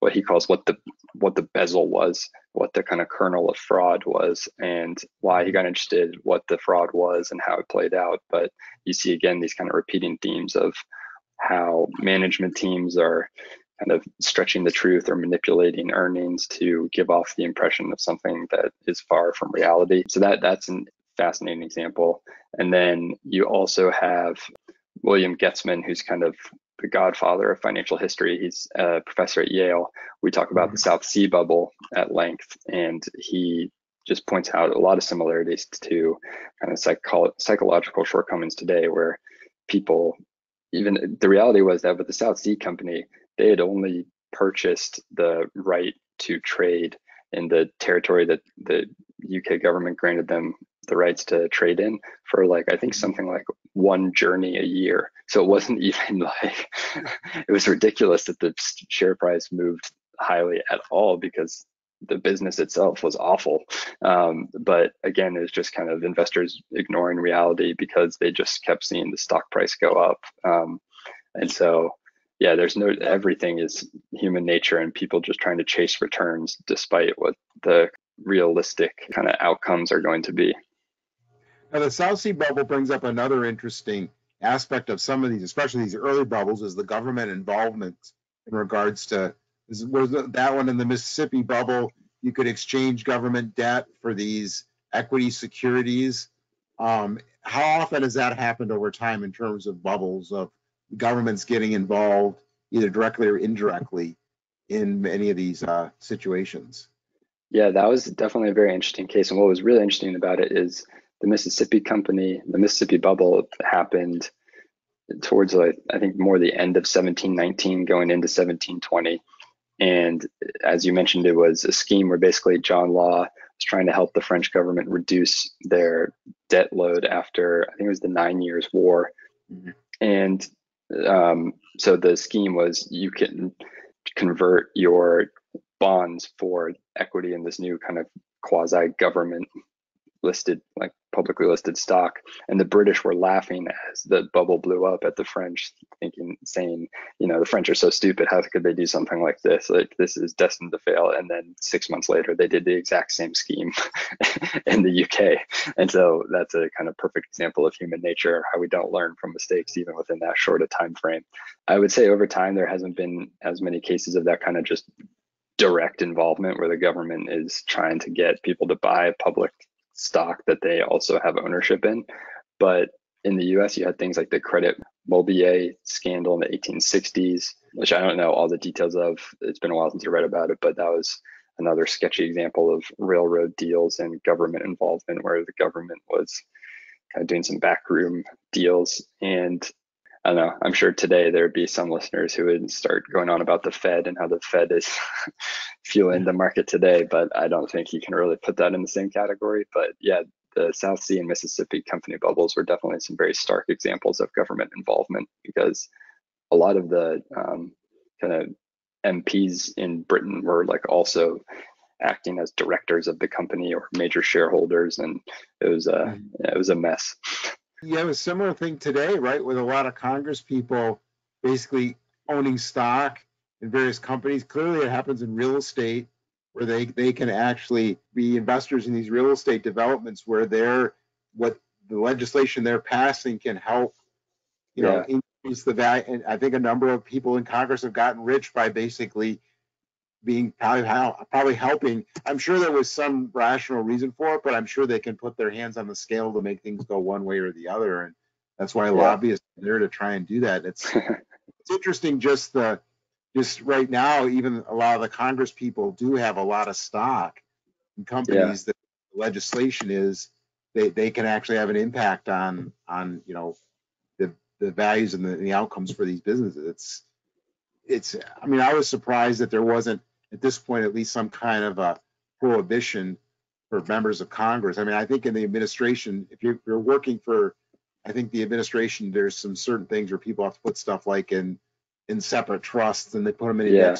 what he calls what the what the bezel was, what the kind of kernel of fraud was, and why he got interested, what the fraud was and how it played out. But you see again these kind of repeating themes of how management teams are kind of stretching the truth or manipulating earnings to give off the impression of something that is far from reality. So that that's an fascinating example. And then you also have William Getzman, who's kind of the godfather of financial history. He's a professor at Yale. We talk about the South Sea bubble at length, and he just points out a lot of similarities to kind of psycho- psychological shortcomings today, where people, even the reality was that with the South Sea company, they had only purchased the right to trade in the territory that the U K government granted them the rights to trade in for like, I think something like one journey a year. So it wasn't even like, it was ridiculous that the share price moved highly at all because the business itself was awful. Um, but again, it was just kind of investors ignoring reality because they just kept seeing the stock price go up. Um, and so, yeah, there's no, everything is human nature and people just trying to chase returns despite what the realistic kind of outcomes are going to be. Now, the South Sea bubble brings up another interesting aspect of some of these, especially these early bubbles, is the government involvement in regards to, was that one in the Mississippi bubble, you could exchange government debt for these equity securities. Um, how often has that happened over time in terms of bubbles of governments getting involved either directly or indirectly in many of these uh, situations? Yeah, that was definitely a very interesting case. And what was really interesting about it is the Mississippi company, the Mississippi bubble happened towards like, I think more the end of seventeen nineteen going into seventeen twenty. And as you mentioned, it was a scheme where basically John Law was trying to help the French government reduce their debt load after, I think it was the Nine Years' War. Mm-hmm. And Um, so the scheme was you can convert your bonds for equity in this new kind of quasi-government listed, like publicly listed stock. And the British were laughing as the bubble blew up at the French, thinking, saying, you know, the French are so stupid. How could they do something like this? Like, this is destined to fail. And then six months later, they did the exact same scheme in the U K. And so that's a kind of perfect example of human nature, how we don't learn from mistakes, even within that short a time frame. I would say over time, there hasn't been as many cases of that kind of just direct involvement where the government is trying to get people to buy public stock that they also have ownership in. But in the U S, you had things like the Credit Mobilier scandal in the eighteen sixties, which I don't know all the details of. It's been a while since I read about it, but that was another sketchy example of railroad deals and government involvement where the government was kind of doing some backroom deals. And I don't know, I'm sure today there'd be some listeners who would start going on about the Fed and how the Fed is fueling the market today, but I don't think you can really put that in the same category. But yeah, the South Sea and Mississippi company bubbles were definitely some very stark examples of government involvement, because a lot of the um, kind of M Ps in Britain were like also acting as directors of the company or major shareholders, and it was a, it was a mess. You have a similar thing today, right, with a lot of Congress people basically owning stock in various companies. Clearly, it happens in real estate, where they, they can actually be investors in these real estate developments where they're, what the legislation they're passing can help, you know, yeah. increase the value. And I think a number of people in Congress have gotten rich by basically being probably, probably helping. I'm sure there was some rational reason for it, but I'm sure they can put their hands on the scale to make things go one way or the other. And that's why yeah. lobbyists are there to try and do that. It's it's interesting, just the just right now, even a lot of the Congress people do have a lot of stock in companies yeah. that the legislation is, they, they can actually have an impact on on you know the the values and the, the outcomes for these businesses. It's it's I mean, I was surprised that there wasn't, at this point, at least some kind of a prohibition for members of Congress. I mean, I think in the administration, if you're, you're working for, I think the administration, there's some certain things where people have to put stuff like in in separate trusts and they put them in. Yeah.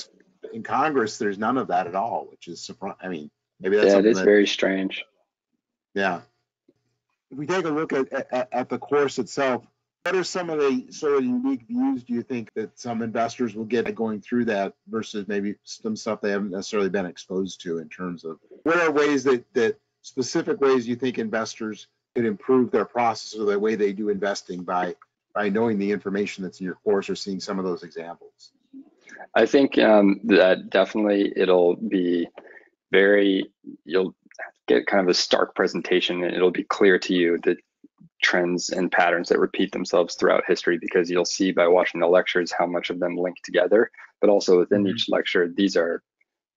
In Congress, there's none of that at all, which is surprising. I mean, maybe that's yeah, it is that, very strange. Yeah. If we take a look at, at, at the course itself, what are some of the sort of unique views do you think that some investors will get going through that versus maybe some stuff they haven't necessarily been exposed to, in terms of what are ways that, that specific ways you think investors could improve their process or the way they do investing by by knowing the information that's in your course or seeing some of those examples? I think um, that definitely it'll be very, you'll get kind of a stark presentation, and it'll be clear to you that trends and patterns that repeat themselves throughout history, because you'll see by watching the lectures how much of them link together. But also within mm-hmm. each lecture, these are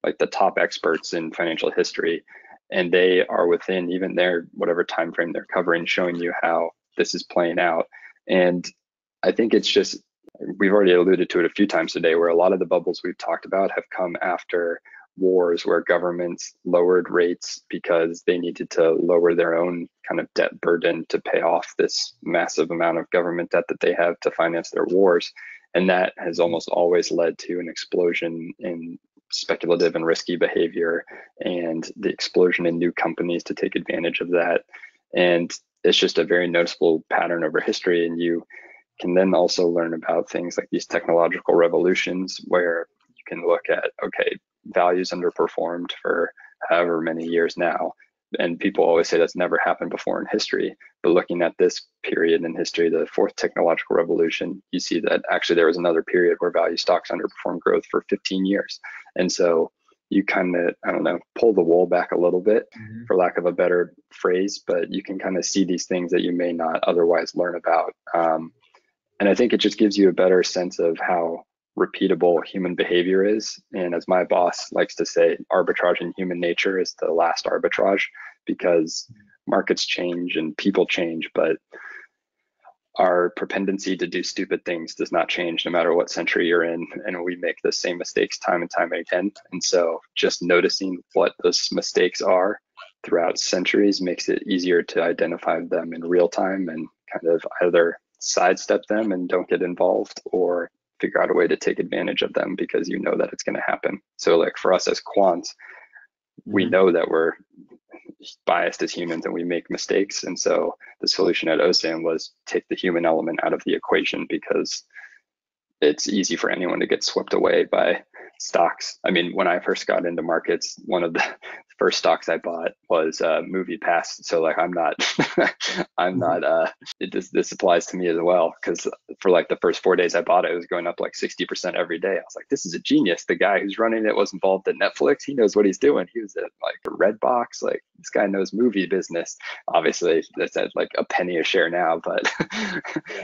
like the top experts in financial history, and they are within even their whatever time frame they're covering, showing you how this is playing out. And I think it's just, we've already alluded to it a few times today, where a lot of the bubbles we've talked about have come after wars where governments lowered rates because they needed to lower their own kind of debt burden to pay off this massive amount of government debt that they have to finance their wars. And that has almost always led to an explosion in speculative and risky behavior, and the explosion in new companies to take advantage of that. And it's just a very noticeable pattern over history. And you can then also learn about things like these technological revolutions, where you can look at, okay, values underperformed for however many years now, and people always say that's never happened before in history, but looking at this period in history, the fourth technological revolution, you see that actually there was another period where value stocks underperformed growth for fifteen years. And so you kind of, I don't know, pull the wool back a little bit, mm-hmm. for lack of a better phrase, but you can kind of see these things that you may not otherwise learn about. Um, and I think it just gives you a better sense of how repeatable human behavior is. And as my boss likes to say, arbitrage in human nature is the last arbitrage, because markets change and people change, but our propensity to do stupid things does not change no matter what century you're in. And we make the same mistakes time and time again. And so just noticing what those mistakes are throughout centuries makes it easier to identify them in real time and kind of either sidestep them and don't get involved, or figure out a way to take advantage of them because you know that it's going to happen. So like for us as quants, we know that we're biased as humans and we make mistakes. And so the solution at O SAM was take the human element out of the equation, because it's easy for anyone to get swept away by stocks. I mean, when I first got into markets, one of the first stocks I bought was uh, MoviePass. So like, I'm not, I'm not, uh, it, this, this applies to me as well. Cause for like the first four days I bought it, it was going up like sixty percent every day. I was like, this is a genius. The guy who's running it was involved at Netflix. He knows what he's doing. He was at like Redbox. Like, this guy knows movie business. Obviously that's at like a penny a share now, but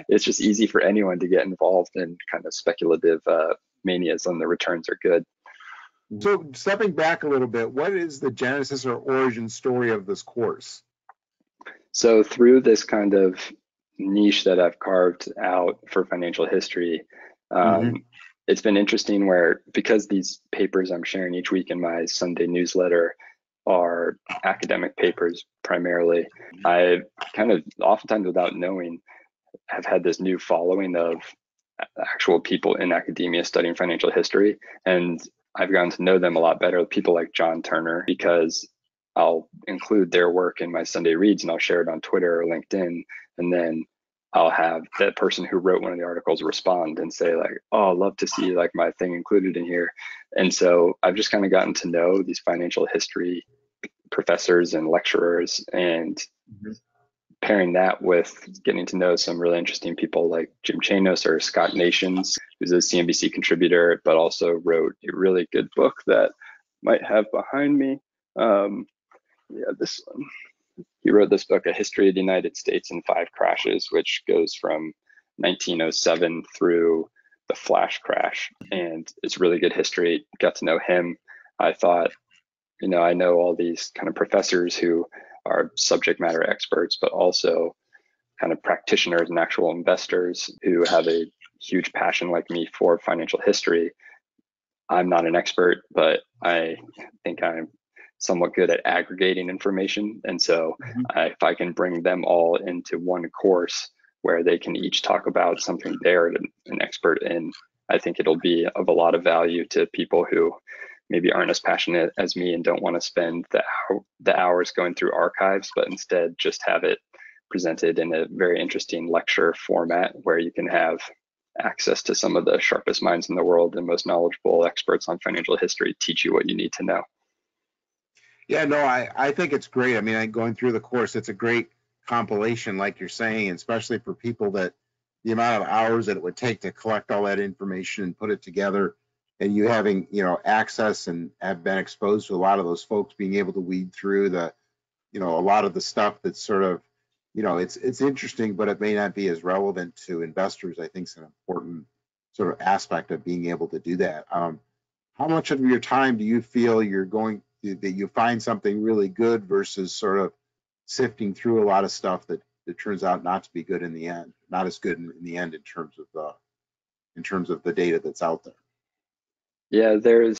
it's just easy for anyone to get involved in kind of speculative, uh, manias when the returns are good. So stepping back a little bit, what is the genesis or origin story of this course? So through this kind of niche that I've carved out for financial history, um, mm-hmm. it's been interesting where, because these papers I'm sharing each week in my Sunday newsletter are academic papers primarily, I kind of oftentimes without knowing have had this new following of actual people in academia studying financial history. And I've gotten to know them a lot better, people like John Turner, because I'll include their work in my Sunday reads and I'll share it on Twitter or LinkedIn. And then I'll have that person who wrote one of the articles respond and say like, oh, I'd love to see like my thing included in here. And so I've just kind of gotten to know these financial history professors and lecturers, and mm-hmm. pairing that with getting to know some really interesting people like Jim Chanos or Scott Nations, who's a C N B C contributor, but also wrote a really good book that might have behind me. Um, yeah, this one. He wrote this book, A History of the United States in Five Crashes, which goes from nineteen oh seven through the flash crash. And it's really good history. Got to know him. I thought, you know, I know all these kind of professors who are subject matter experts, but also kind of practitioners and actual investors who have a huge passion like me for financial history. I'm not an expert, but I think I'm somewhat good at aggregating information. And so mm-hmm. I, if I can bring them all into one course where they can each talk about something they're an expert in, I think it'll be of a lot of value to people who maybe aren't as passionate as me and don't want to spend the, the hours going through archives, but instead just have it presented in a very interesting lecture format where you can have access to some of the sharpest minds in the world and most knowledgeable experts on financial history teach you what you need to know. Yeah, no, I, I think it's great. I mean, I, going through the course, it's a great compilation, like you're saying, especially for people that the amount of hours that it would take to collect all that information and put it together. And you having, you know, access and have been exposed to a lot of those folks, being able to weed through the, you know, a lot of the stuff that's sort of, you know, it's it's interesting, but it may not be as relevant to investors. I think is an important sort of aspect of being able to do that. Um, how much of your time do you feel you're going that you find something really good versus sort of sifting through a lot of stuff that that turns out not to be good in the end, not as good in, in the end in terms of the in terms of the data that's out there? Yeah, there's,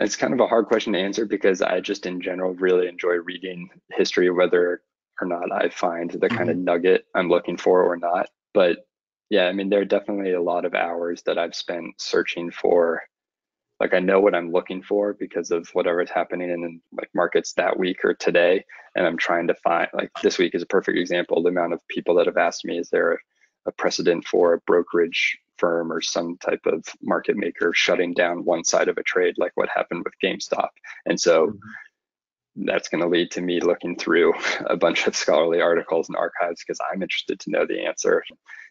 it's kind of a hard question to answer because I just in general really enjoy reading history, whether or not I find the kind of nugget I'm looking for or not. But yeah, I mean, there are definitely a lot of hours that I've spent searching for, like I know what I'm looking for because of whatever is happening in like markets that week or today. And I'm trying to find, like this week is a perfect example, the amount of people that have asked me, is there a, a precedent for a brokerage firm or some type of market maker shutting down one side of a trade, like what happened with GameStop. And so mm-hmm. that's going to lead to me looking through a bunch of scholarly articles and archives because I'm interested to know the answer.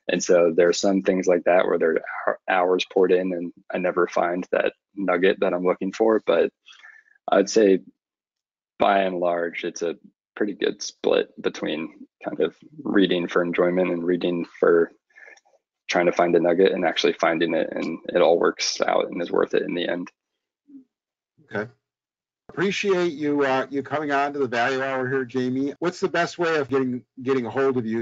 And so there are some things like that where there are hours poured in and I never find that nugget that I'm looking for. But I'd say by and large, it's a pretty good split between kind of reading for enjoyment and reading for trying to find a nugget and actually finding it, and it all works out and is worth it in the end. Okay. Appreciate you uh, you coming on to the Value Hour here, Jamie. What's the best way of getting getting a hold of you?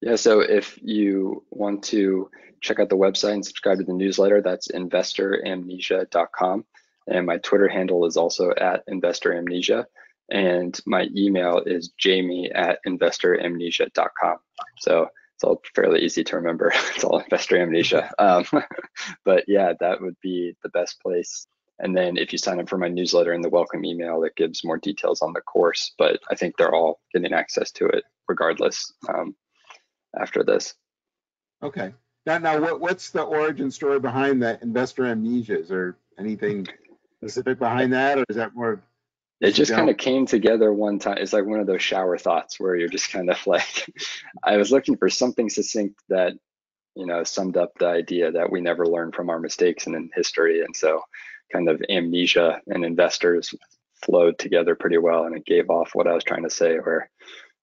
Yeah, so if you want to check out the website and subscribe to the newsletter, that's investor amnesia dot com. And my Twitter handle is also at investor amnesia. And my email is jamie at investor amnesia dot com. So it's all fairly easy to remember. It's all Investor Amnesia. Um, but yeah, that would be the best place. And then if you sign up for my newsletter in the welcome email, that gives more details on the course, but I think they're all getting access to it regardless um, after this. Okay. Now, now what, what's the origin story behind that Investor Amnesia? Is there anything specific behind that, or is that more? It just kind of came together one time. It's like one of those shower thoughts where you're just kind of like, I was looking for something succinct that, you know, summed up the idea that we never learn from our mistakes and in history. And so kind of amnesia and investors flowed together pretty well. And it gave off what I was trying to say, where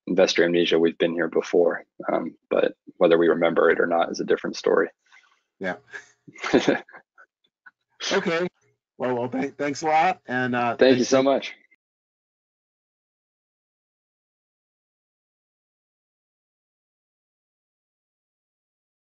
investor amnesia, we've been here before, um, but whether we remember it or not is a different story. Yeah. Okay. Well, well, th- thanks a lot. And uh, thank you so much.